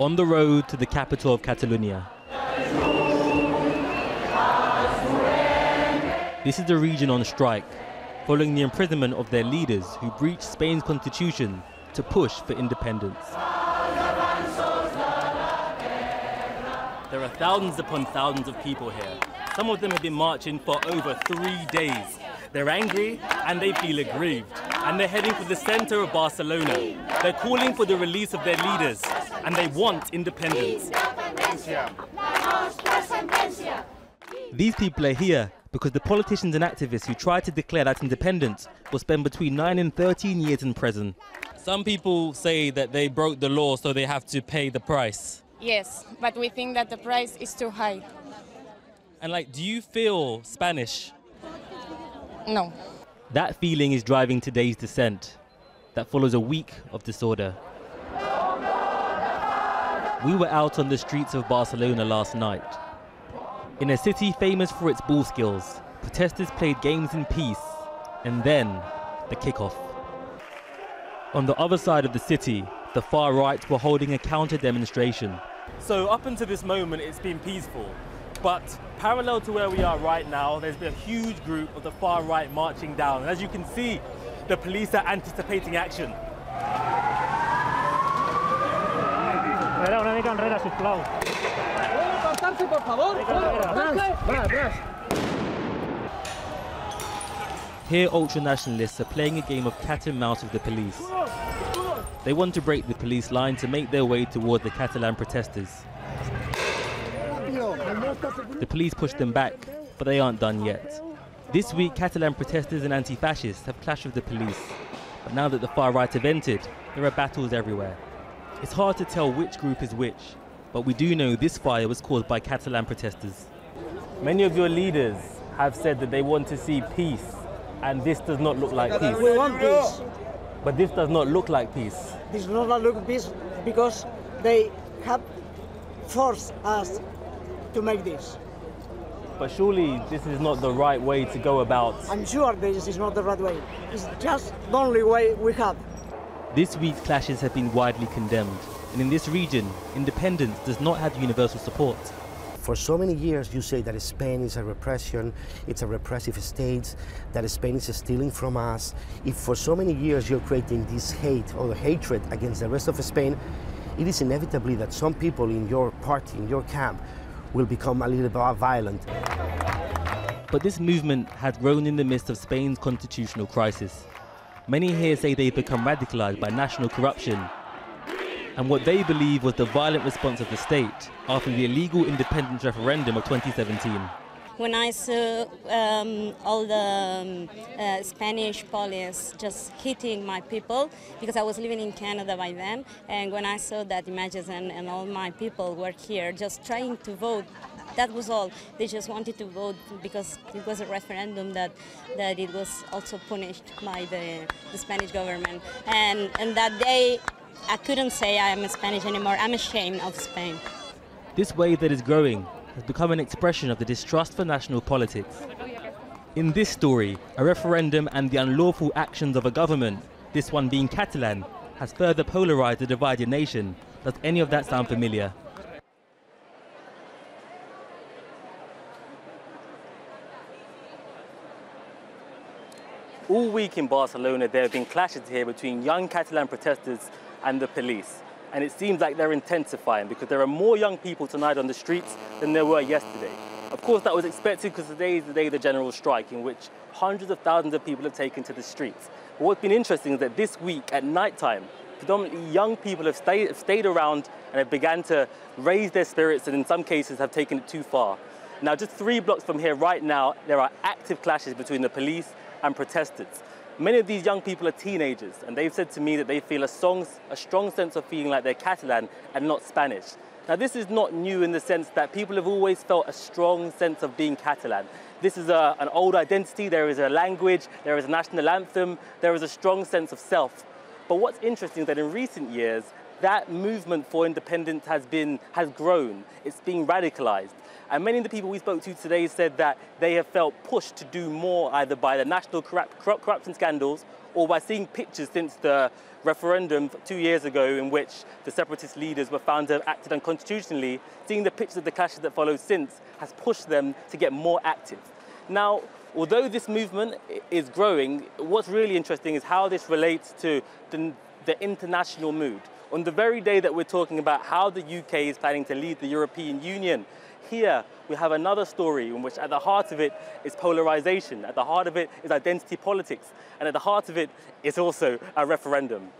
on the road to the capital of Catalonia. This is the region on strike, following the imprisonment of their leaders who breached Spain's constitution to push for independence. There are thousands upon thousands of people here. Some of them have been marching for over 3 days. They're angry and they feel aggrieved, and they're heading for the center of Barcelona. They're calling for the release of their leaders, and they want independence. These people are here because the politicians and activists who tried to declare that independence will spend between 9 and 13 years in prison. Some people say that they broke the law, so they have to pay the price. Yes, but we think that the price is too high. And do you feel Spanish? No. That feeling is driving today's dissent that follows a week of disorder. We were out on the streets of Barcelona last night. In a city famous for its ball skills, protesters played games in peace, and then the kickoff. On the other side of the city, the far right were holding a counter-demonstration. So up until this moment, it's been peaceful. But parallel to where we are right now, there's been a huge group of the far right marching down. And as you can see, the police are anticipating action. Here, ultranationalists are playing a game of cat and mouse with the police. They want to break the police line to make their way toward the Catalan protesters. The police push them back, but they aren't done yet. This week, Catalan protesters and anti-fascists have clashed with the police. But now that the far right have entered, there are battles everywhere. It's hard to tell which group is which. But we do know this fire was caused by Catalan protesters. Many of your leaders have said that they want to see peace, and this does not look like peace. We want peace. But this does not look like peace. This does not look like peace because they have forced us to make this. But surely this is not the right way to go about. I'm sure this is not the right way. It's just the only way we have. This week's clashes have been widely condemned. And in this region, independence does not have universal support. For so many years, you say that Spain is a repression, it's a repressive state, that Spain is stealing from us. If for so many years you're creating this hate or hatred against the rest of Spain, it is inevitably that some people in your party, in your camp, will become a little bit violent. But this movement has grown in the midst of Spain's constitutional crisis. Many here say they've become radicalized by national corruption and what they believe was the violent response of the state after the illegal independence referendum of 2017. When I saw all the Spanish police just hitting my people, because I was living in Canada by then, and when I saw that images and all my people were here just trying to vote, that was all. They just wanted to vote because it was a referendum that it was also punished by the Spanish government. And that day, I couldn't say I am Spanish anymore. I'm ashamed of Spain. This wave that is growing has become an expression of the distrust for national politics. In this story, a referendum and the unlawful actions of a government, this one being Catalan, has further polarized the divided nation. Does any of that sound familiar? All week in Barcelona, there have been clashes here between young Catalan protesters and the police. And it seems like they're intensifying because there are more young people tonight on the streets than there were yesterday. Of course, that was expected because today is the day of the general strike in which hundreds of thousands of people have taken to the streets. But what's been interesting is that this week at nighttime, predominantly young people have stayed around and have begun to raise their spirits and in some cases have taken it too far. Now, just 3 blocks from here right now, there are active clashes between the police and protesters. Many of these young people are teenagers, and they've said to me that they feel a strong sense of feeling like they're Catalan and not Spanish. Now, this is not new in the sense that people have always felt a strong sense of being Catalan. This is an old identity. There is a language, there is a national anthem, there is a strong sense of self. But what's interesting is that in recent years, that movement for independence has grown. It's being radicalized. And many of the people we spoke to today said that they have felt pushed to do more either by the national corruption scandals or by seeing pictures since the referendum 2 years ago in which the separatist leaders were found to have acted unconstitutionally. Seeing the pictures of the clashes that followed since has pushed them to get more active. Now, although this movement is growing, what's really interesting is how this relates to the international mood. On the very day that we're talking about how the UK is planning to leave the European Union, here we have another story in which at the heart of it is polarisation, at the heart of it is identity politics, and at the heart of it is also a referendum.